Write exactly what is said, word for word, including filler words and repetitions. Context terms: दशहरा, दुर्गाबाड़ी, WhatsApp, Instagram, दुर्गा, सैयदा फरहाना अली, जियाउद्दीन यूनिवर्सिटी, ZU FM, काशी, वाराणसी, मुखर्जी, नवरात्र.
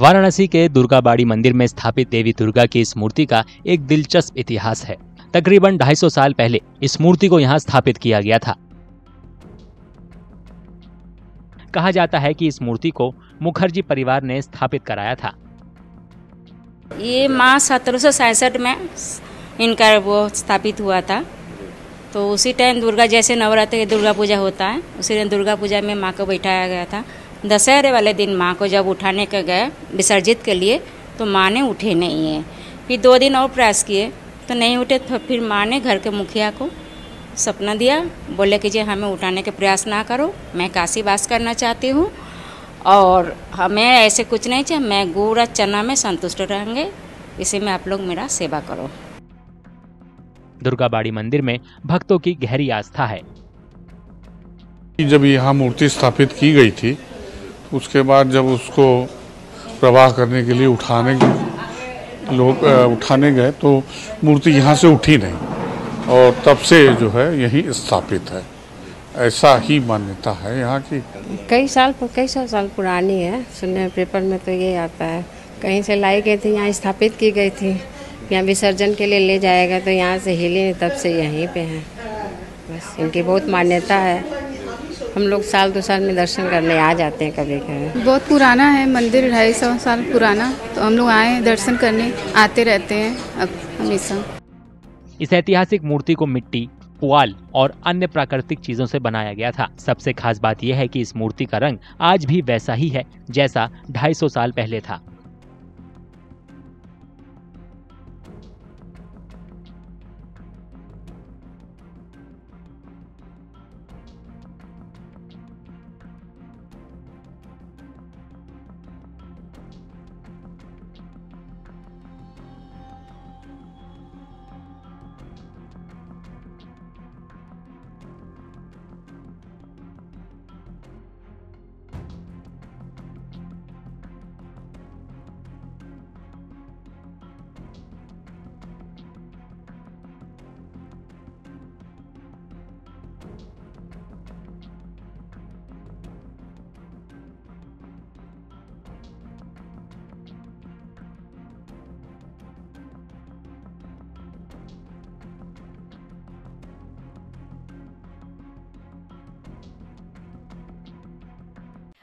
वाराणसी के दुर्गाबाड़ी मंदिर में स्थापित देवी दुर्गा की इस मूर्ति का एक दिलचस्प इतिहास है। तकरीबन दो सौ पचास साल पहले इस मूर्ति को यहाँ स्थापित किया गया था। कहा जाता है कि इस मूर्ति को मुखर्जी परिवार ने स्थापित कराया था। ये माँ सत्रह सौ सड़सठ में इनका वो स्थापित हुआ था, तो उसी टाइम दुर्गा जैसे नवरात्र दुर्गा पूजा होता है उसी दिन दुर्गा पूजा में माँ को बैठाया गया था। दशहरे वाले दिन माँ को जब उठाने के गए विसर्जित के लिए तो माँ ने उठे नहीं है। फिर दो दिन और प्रयास किए तो नहीं उठे, तो फिर माँ ने घर के मुखिया को सपना दिया, बोले कि जी हमें उठाने के प्रयास ना करो, मैं काशी वास करना चाहती हूँ और हमें ऐसे कुछ नहीं चाहिए, मैं गुड़ और चना में संतुष्ट रहेंगे, इसी में आप लोग मेरा सेवा करो। दुर्गाबाड़ी मंदिर में भक्तों की गहरी आस्था है। जब यहाँ मूर्ति स्थापित की गई थी उसके बाद जब उसको प्रवाह करने के लिए उठाने लोग उठाने गए तो मूर्ति यहाँ से उठी नहीं और तब से जो है यही स्थापित है, ऐसा ही मान्यता है यहाँ की। कई साल कई सौ साल पुरानी है, सुनने पेपर में तो ये आता है, कहीं से लाई गई थी, यहाँ स्थापित की गई थी, यहाँ विसर्जन के लिए ले जाएगा तो यहाँ से हिले, तब से यहीं पे हैं। बस इनकी बहुत मान्यता है, हम लोग साल दो साल में दर्शन करने आ जाते हैं कभी कभी। बहुत पुराना है मंदिर, ढाई सौ साल पुराना, तो हम लोग आए दर्शन करने आते रहते हैं अब हमेशा। इस ऐतिहासिक मूर्ति को मिट्टी, पुआल और अन्य प्राकृतिक चीजों से बनाया गया था। सबसे खास बात यह है कि इस मूर्ति का रंग आज भी वैसा ही है जैसा ढाई सौ साल पहले था।